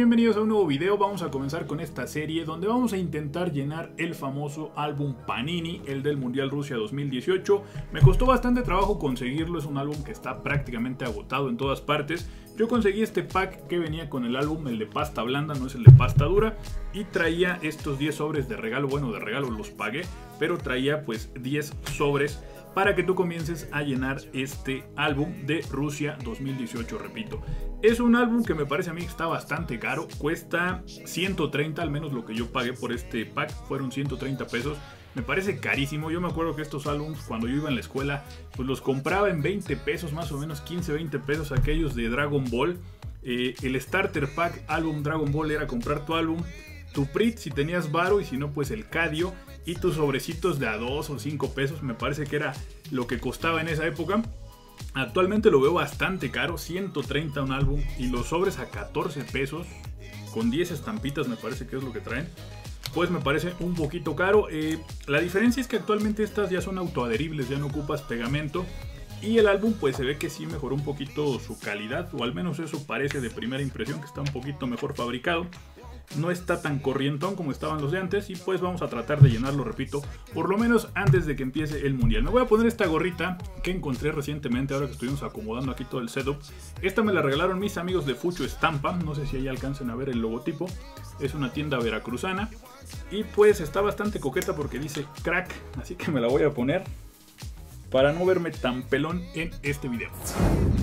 bienvenidos a un nuevo video. Vamos a comenzar con esta serie donde vamos a intentar llenar el famoso álbum Panini, el del Mundial Rusia 2018. Me costó bastante trabajo conseguirlo, es un álbum que está prácticamente agotado en todas partes. Yo conseguí este pack que venía con el álbum, el de pasta blanda, no es el de pasta dura, y traía estos 10 sobres de regalo. Bueno, de regalo los pagué, pero traía pues 10 sobres para que tú comiences a llenar este álbum de Rusia 2018, repito. Es un álbum que me parece a mí que está bastante caro, cuesta 130, al menos lo que yo pagué por este pack fueron 130 pesos. Me parece carísimo. Yo me acuerdo que estos álbums cuando yo iba en la escuela pues los compraba en 20 pesos, más o menos 15, 20 pesos aquellos de Dragon Ball. El starter pack álbum Dragon Ball era comprar tu álbum, tu Prit si tenías varo y si no pues el Cadio, y tus sobrecitos de a 2 o 5 pesos me parece que era lo que costaba en esa época. Actualmente lo veo bastante caro, 130 un álbum y los sobres a 14 pesos con 10 estampitas me parece que es lo que traen. Pues me parece un poquito caro. La diferencia es que actualmente estas ya son autoadheribles, ya no ocupas pegamento. Y el álbum pues se ve que sí mejoró un poquito su calidad, o al menos eso parece de primera impresión, que está un poquito mejor fabricado. No está tan corrientón como estaban los de antes, y pues vamos a tratar de llenarlo, repito, por lo menos antes de que empiece el mundial. Me voy a poner esta gorrita que encontré recientemente ahora que estuvimos acomodando aquí todo el setup. Esta me la regalaron mis amigos de Fucho Estampa, no sé si ahí alcancen a ver el logotipo. Es una tienda veracruzana y pues está bastante coqueta porque dice crack, así que me la voy a poner para no verme tan pelón en este video.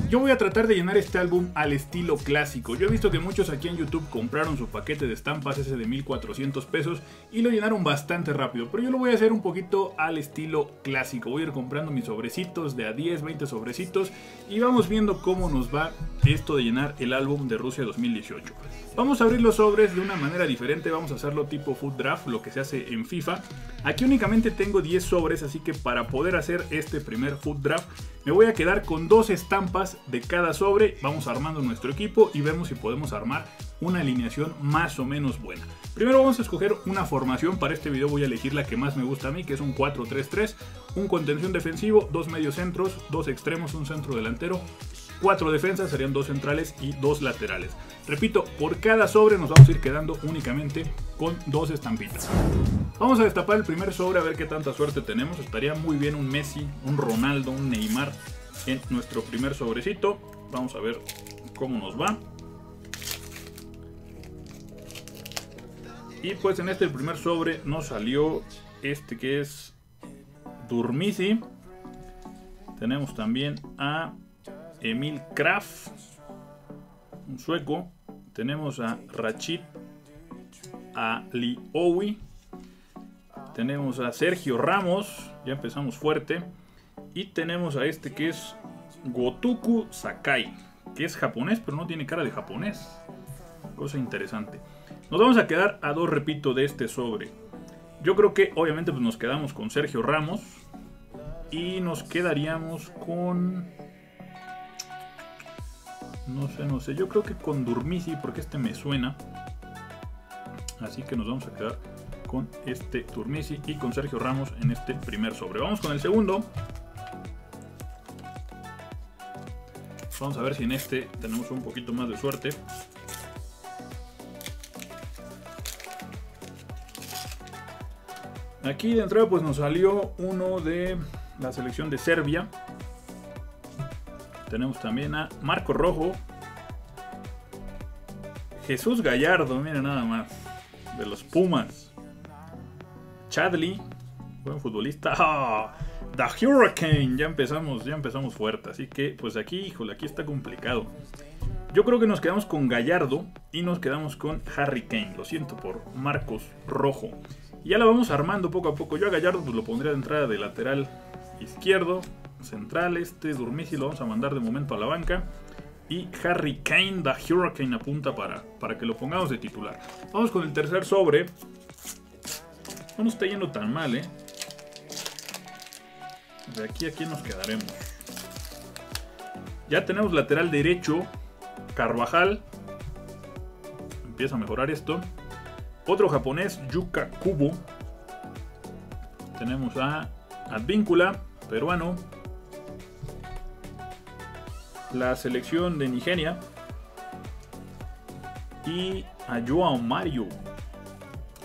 Yo voy a tratar de llenar este álbum al estilo clásico. Yo he visto que muchos aquí en YouTube compraron su paquete de estampas, ese de 1400 pesos, y lo llenaron bastante rápido, pero yo lo voy a hacer un poquito al estilo clásico. Voy a ir comprando mis sobrecitos de a 10, 20 sobrecitos, y vamos viendo cómo nos va esto de llenar el álbum de Rusia 2018. Vamos a abrir los sobres de una manera diferente, vamos a hacerlo tipo futdraft, lo que se hace en FIFA. Aquí únicamente tengo 10 sobres, así que para poder hacer este primer food draft me voy a quedar con 2 estampas de cada sobre. Vamos armando nuestro equipo y vemos si podemos armar una alineación más o menos buena. Primero vamos a escoger una formación. Para este video voy a elegir la que más me gusta a mí, que es un 4-3-3, un contención defensivo, 2 medios centros, 2 extremos, un centro delantero, 4 defensas, serían 2 centrales y 2 laterales. Repito, por cada sobre nos vamos a ir quedando únicamente con 2 estampitas. Vamos a destapar el primer sobre a ver qué tanta suerte tenemos. Estaría muy bien un Messi, un Ronaldo, un Neymar en nuestro primer sobrecito. Vamos a ver cómo nos va. Y pues en este primer sobre nos salió este que es Durmisi. Tenemos también a Emil Kraft, un sueco. Tenemos a Rachid, a Li Owi, tenemos a Sergio Ramos, ya empezamos fuerte, y tenemos a este que es Gotuku Sakai, que es japonés pero no tiene cara de japonés, cosa interesante. Nos vamos a quedar a 2, repito, de este sobre. Yo creo que obviamente pues nos quedamos con Sergio Ramos y nos quedaríamos con... No sé, yo creo que con Durmisi, porque este me suena. Así que nos vamos a quedar con este Durmisi y con Sergio Ramos en este primer sobre. Vamos con el segundo. Vamos a ver si en este tenemos un poquito más de suerte. Aquí de entrada pues nos salió uno de la selección de Serbia. Tenemos también a Marcos Rojo, Jesús Gallardo, miren nada más, de los Pumas, Chadli, buen futbolista, The Hurricane, ya empezamos fuerte, así que pues aquí, híjole, aquí está complicado. Yo creo que nos quedamos con Gallardo y nos quedamos con Harry Kane, lo siento por Marcos Rojo. Y ya la vamos armando poco a poco. Yo a Gallardo pues lo pondría de entrada de lateral izquierdo, central. Este Durmisi lo vamos a mandar de momento a la banca, y Harry Kane, The Hurricane, apunta para que lo pongamos de titular. Vamos con el tercer sobre. No nos está yendo tan mal, ¿eh? De aquí a aquí nos quedaremos. Ya tenemos lateral derecho, Carvajal. Empieza a mejorar esto. Otro japonés, Yuka Kubo. Tenemos a Advíncula, peruano. La selección de Nigeria. y a João Mário.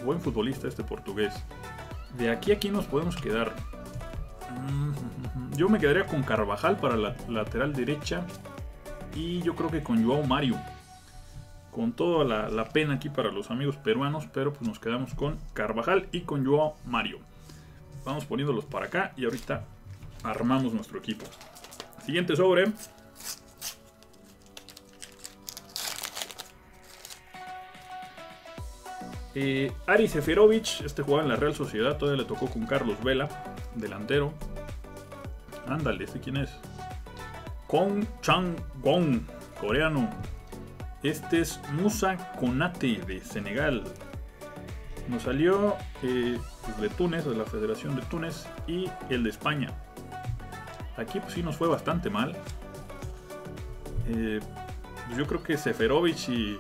Buen futbolista este portugués. De aquí a aquí nos podemos quedar. Yo me quedaría con Carvajal para la lateral derecha. Y yo creo que con João Mário. Con toda la pena aquí para los amigos peruanos. Pero pues nos quedamos con Carvajal y con João Mário. Vamos poniéndolos para acá y ahorita armamos nuestro equipo. Siguiente sobre. Ari Seferovic, este jugaba en la Real Sociedad, todavía le tocó con Carlos Vela, delantero. Ándale, ¿este quién es? Kong Chang-won, coreano. Este es Musa Konate de Senegal. Nos salió de Túnez, de la Federación de Túnez, y el de España. Aquí pues sí nos fue bastante mal. Pues, yo creo que Seferovic y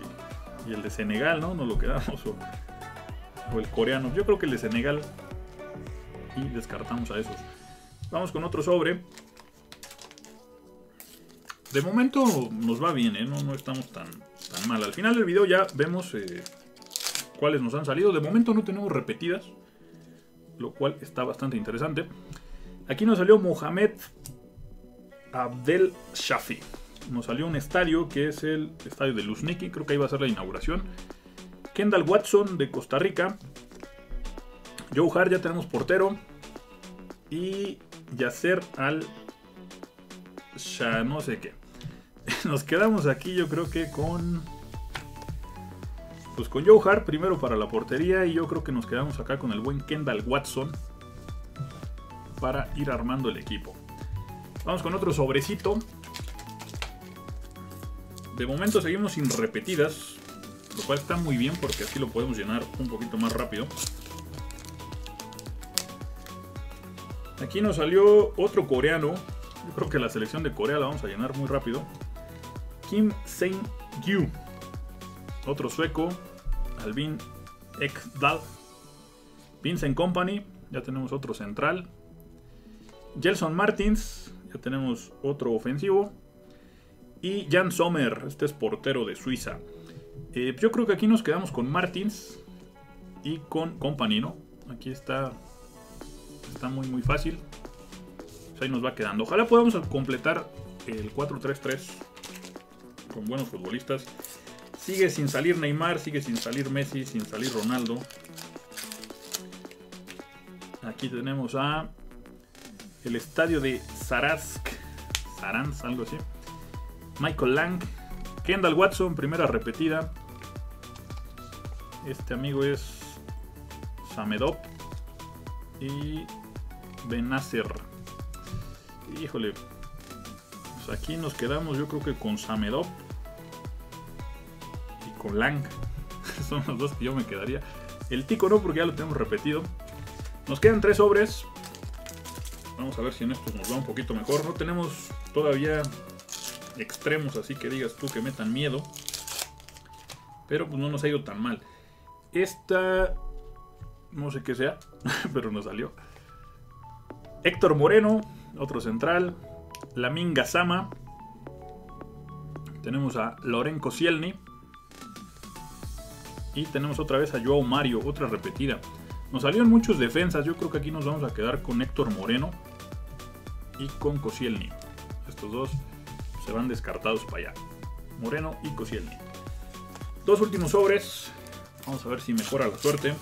el de Senegal, ¿no? Nos lo quedamos. O el coreano. Yo creo que el de Senegal. Y descartamos a esos. Vamos con otro sobre. De momento nos va bien, ¿eh? No estamos tan mal. Al final del video ya vemos cuáles nos han salido. De momento no tenemos repetidas. Lo cual está bastante interesante. Aquí nos salió Mohamed Abdel Shafi. Nos salió un estadio que es el estadio de Luzhniki. Creo que ahí va a ser la inauguración. Kendall Watson de Costa Rica. Joe Hart, ya tenemos portero. Y Yasser Al... ya no sé qué. Nos quedamos aquí yo creo que con... pues con Joe Hart primero para la portería. Y yo creo que nos quedamos acá con el buen Kendall Watson. Para ir armando el equipo. Vamos con otro sobrecito. De momento seguimos sin repetidas, lo cual está muy bien porque así lo podemos llenar un poquito más rápido. Aquí nos salió otro coreano. Yo creo que la selección de Corea la vamos a llenar muy rápido. Kim Seung-gyu. Otro sueco. Albin Ekdal. Vincent Kompany. Ya tenemos otro central. Gelson Martins. Ya tenemos otro ofensivo. Y Jan Sommer, este es portero de Suiza. Yo creo que aquí nos quedamos con Martins y con Kompany, ¿no? Aquí está muy fácil. Pues ahí nos va quedando. Ojalá podamos completar el 4-3-3 con buenos futbolistas. Sigue sin salir Neymar, sigue sin salir Messi, sin salir Ronaldo. Aquí tenemos a el estadio de Saransk, algo así. Michael Lang, Kendall Watson, primera repetida. Este amigo es Samedop y Benacer. Híjole, pues aquí nos quedamos yo creo que con Samedop y con Lang. Son los dos que yo me quedaría. El Tico no, porque ya lo tenemos repetido. Nos quedan tres sobres. Vamos a ver si en estos nos va un poquito mejor. No tenemos todavía extremos, así que digas tú que metan miedo, pero pues no nos ha ido tan mal. Esta no sé qué sea, pero nos salió Héctor Moreno, otro central. Lamin Gassama. Tenemos a Lorenzo Koscielny y tenemos otra vez a João Mário, otra repetida. Nos salieron muchos defensas. Yo creo que aquí nos vamos a quedar con Héctor Moreno y con Koscielny. Estos dos se van descartados para allá. Moreno y Koscielny. Dos últimos sobres. Vamos a ver si mejora la suerte.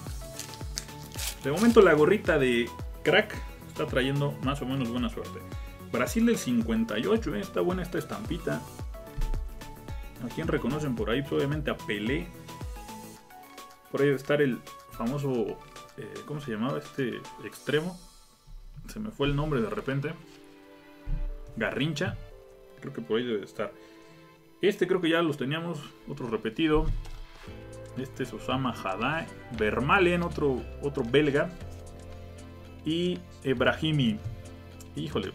De momento la gorrita de Crack está trayendo más o menos buena suerte. Brasil del 58. Está buena esta estampita. ¿A quién reconocen por ahí? Pues obviamente a Pelé. Por ahí debe estar el famoso... ¿cómo se llamaba este extremo? Se me fue el nombre de repente. Garrincha. Creo que por ahí debe estar. Este creo que ya los teníamos. Otro repetido. Este es Osama Haddad. Vermaelen, otro belga. Y Ebrahimi. Híjole.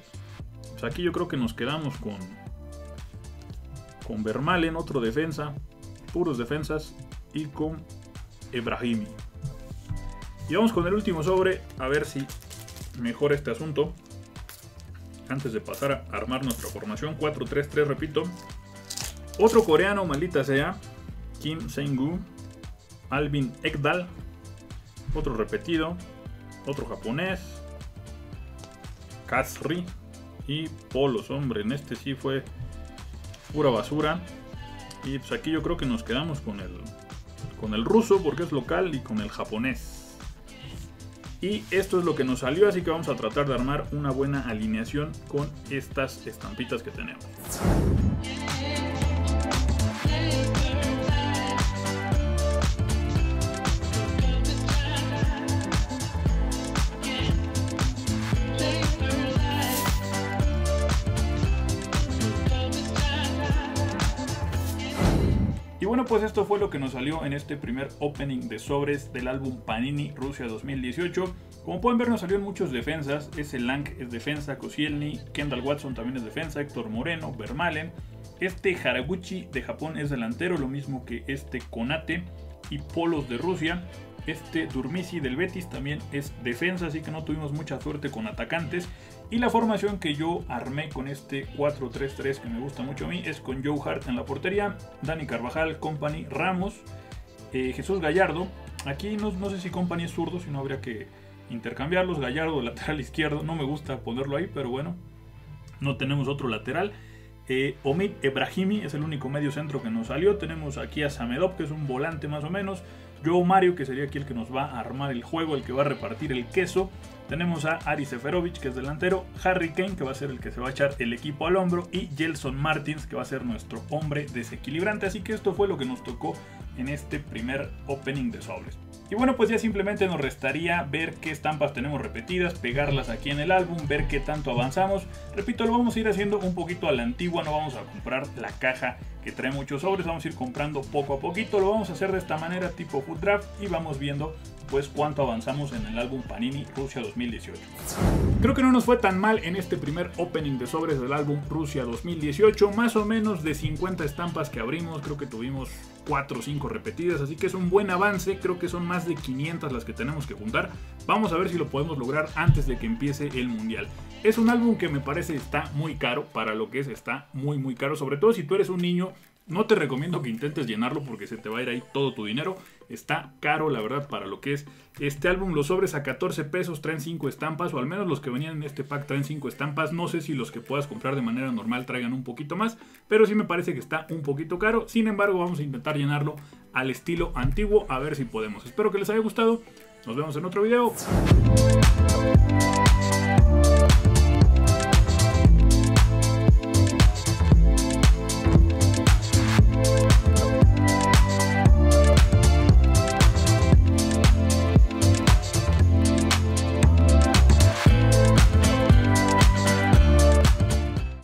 Pues aquí yo creo que nos quedamos con Vermaelen, otro defensa. Puros defensas. Y con Ebrahimi. Y vamos con el último sobre. A ver si mejora este asunto. Antes de pasar a armar nuestra formación 4-3-3, repito. Otro coreano, maldita sea. Kim Seung-gyu, Alvin Ekdal, otro repetido, otro japonés, Kasri y Polos. Hombre, en este sí fue pura basura. Y pues aquí yo creo que nos quedamos con el ruso porque es local y con el japonés. Y esto es lo que nos salió, así que vamos a tratar de armar una buena alineación con estas estampitas que tenemos. Pues esto fue lo que nos salió en este primer opening de sobres del álbum Panini Rusia 2018. Como pueden ver, nos salieron muchos defensas. Ese Lang es defensa, Koscielny, Kendall Watson también es defensa, Héctor Moreno, Vermaelen. Este Haraguchi de Japón es delantero, lo mismo que este Konate y Polos de Rusia. Este Durmisi del Betis también es defensa, así que no tuvimos mucha suerte con atacantes. Y la formación que yo armé con este 4-3-3 que me gusta mucho a mí es con Joe Hart en la portería, Dani Carvajal, Kompany, Ramos, Jesús Gallardo. Aquí no sé si Kompany es zurdo, si no habría que intercambiarlos. Gallardo lateral izquierdo, no me gusta ponerlo ahí, pero bueno, no tenemos otro lateral. Omid Ebrahimi es el único medio centro que nos salió. Tenemos aquí a Samedop, que es un volante más o menos. João Mário, que sería aquí el que nos va a armar el juego, el que va a repartir el queso. Tenemos a Ari Seferovic, que es delantero, Harry Kane, que va a ser el que se va a echar el equipo al hombro, y Gelson Martins, que va a ser nuestro hombre desequilibrante. Así que esto fue lo que nos tocó en este primer opening de sobres. Y bueno, pues ya simplemente nos restaría ver qué estampas tenemos repetidas, pegarlas aquí en el álbum, ver qué tanto avanzamos. Repito, lo vamos a ir haciendo un poquito a la antigua, no vamos a comprar la caja que trae muchos sobres, vamos a ir comprando poco a poquito. Lo vamos a hacer de esta manera, tipo futdraft, y vamos viendo pues cuánto avanzamos en el álbum Panini Rusia 2018. Creo que no nos fue tan mal en este primer opening de sobres del álbum Rusia 2018. Más o menos de 50 estampas que abrimos, creo que tuvimos 4 o 5 repetidas, así que es un buen avance. Creo que son más de 500 las que tenemos que juntar. Vamos a ver si lo podemos lograr antes de que empiece el mundial. Es un álbum que me parece está muy caro, para lo que es está muy muy caro, sobre todo si tú eres un niño. No te recomiendo que intentes llenarlo porque se te va a ir ahí todo tu dinero. Está caro, la verdad, para lo que es este álbum. Los sobres a 14 pesos traen 5 estampas, o al menos los que venían en este pack traen 5 estampas. No sé si los que puedas comprar de manera normal traigan un poquito más, pero sí me parece que está un poquito caro. Sin embargo, vamos a intentar llenarlo al estilo antiguo, a ver si podemos. Espero que les haya gustado. Nos vemos en otro video.